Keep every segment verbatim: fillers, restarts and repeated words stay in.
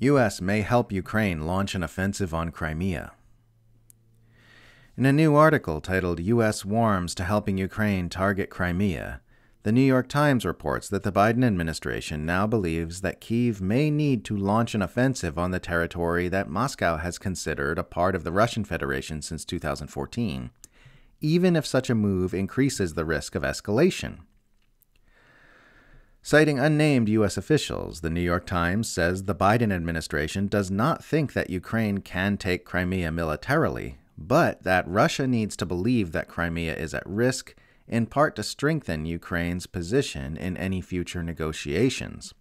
U S may help Ukraine launch an offensive on Crimea. In a new article titled U S Warms to Helping Ukraine Target Crimea, the New York Times reports that the Biden administration now believes that Kyiv may need to launch an offensive on the territory that Moscow has considered a part of the Russian Federation since two thousand fourteen, even if such a move increases the risk of escalation. Citing unnamed U S officials, the New York Times says the Biden administration does not think that Ukraine can take Crimea militarily, but that Russia needs to believe that Crimea is at risk, in part to strengthen Ukraine's position in any future negotiations.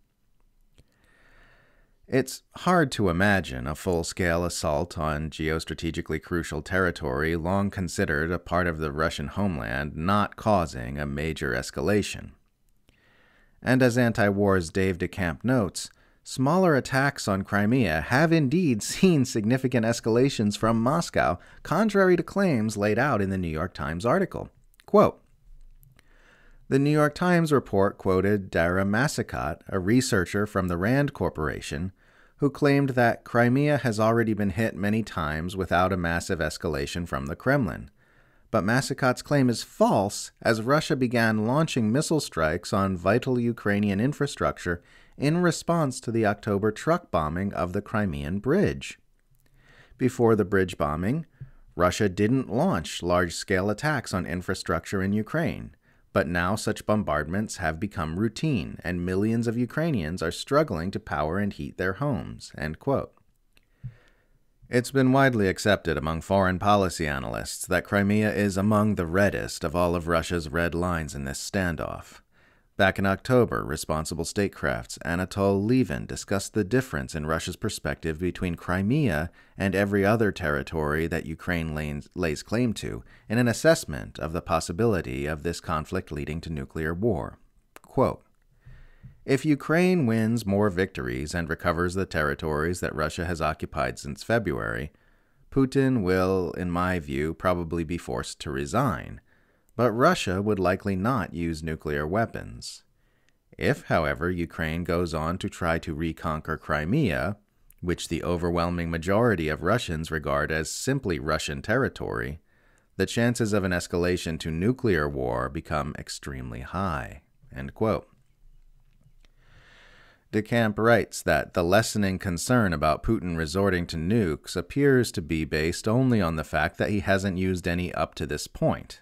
It's hard to imagine a full-scale assault on geostrategically crucial territory long considered a part of the Russian homeland not causing a major escalation. And as Anti-War's Dave DeCamp notes, smaller attacks on Crimea have indeed seen significant escalations from Moscow, contrary to claims laid out in the New York Times article. Quote, the New York Times report quoted Dara Massicot, a researcher from the Rand Corporation, who claimed that Crimea has already been hit many times without a massive escalation from the Kremlin. But Massicot's claim is false, as Russia began launching missile strikes on vital Ukrainian infrastructure in response to the October truck bombing of the Crimean Bridge. Before the bridge bombing, Russia didn't launch large-scale attacks on infrastructure in Ukraine. But now such bombardments have become routine, and millions of Ukrainians are struggling to power and heat their homes. End quote. It's been widely accepted among foreign policy analysts that Crimea is among the reddest of all of Russia's red lines in this standoff. Back in October, Responsible Statecraft's Anatol Lieven discussed the difference in Russia's perspective between Crimea and every other territory that Ukraine lays claim to in an assessment of the possibility of this conflict leading to nuclear war. Quote, if Ukraine wins more victories and recovers the territories that Russia has occupied since February, Putin will, in my view, probably be forced to resign. But Russia would likely not use nuclear weapons. If, however, Ukraine goes on to try to reconquer Crimea, which the overwhelming majority of Russians regard as simply Russian territory, the chances of an escalation to nuclear war become extremely high. End quote. DeCamp writes that the lessening concern about Putin resorting to nukes appears to be based only on the fact that he hasn't used any up to this point.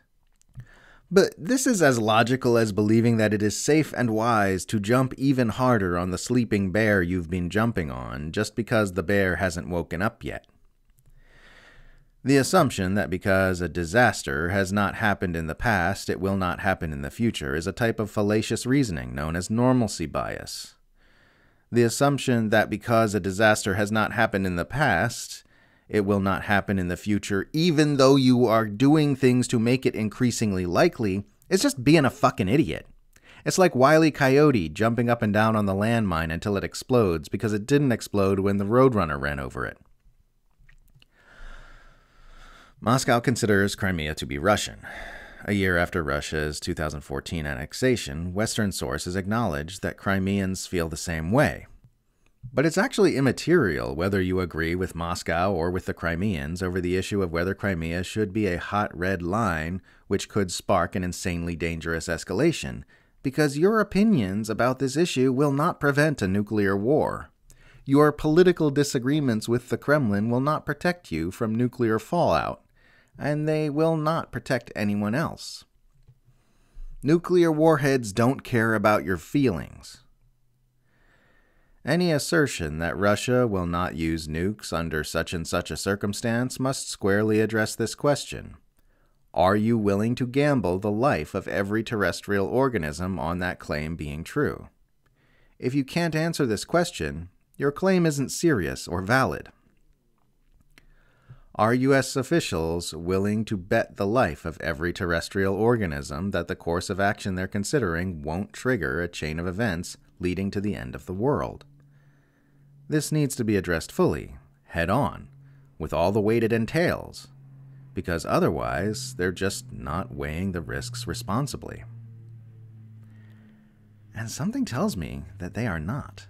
But this is as logical as believing that it is safe and wise to jump even harder on the sleeping bear you've been jumping on just because the bear hasn't woken up yet. The assumption that because a disaster has not happened in the past, it will not happen in the future is a type of fallacious reasoning known as normalcy bias. The assumption that because a disaster has not happened in the past, it will not happen in the future, even though you are doing things to make it increasingly likely, it's just being a fucking idiot. It's like Wile E Coyote jumping up and down on the landmine until it explodes because it didn't explode when the Roadrunner ran over it. Moscow considers Crimea to be Russian. A year after Russia's two thousand fourteen annexation, Western sources acknowledge that Crimeans feel the same way. But it's actually immaterial whether you agree with Moscow or with the Crimeans over the issue of whether Crimea should be a hot red line which could spark an insanely dangerous escalation, because your opinions about this issue will not prevent a nuclear war. Your political disagreements with the Kremlin will not protect you from nuclear fallout, and they will not protect anyone else. Nuclear warheads don't care about your feelings. Any assertion that Russia will not use nukes under such and such a circumstance must squarely address this question. Are you willing to gamble the life of every terrestrial organism on that claim being true? If you can't answer this question, your claim isn't serious or valid. Are U S officials willing to bet the life of every terrestrial organism that the course of action they're considering won't trigger a chain of events leading to the end of the world? This needs to be addressed fully, head-on, with all the weight it entails, because otherwise they're just not weighing the risks responsibly. And something tells me that they are not.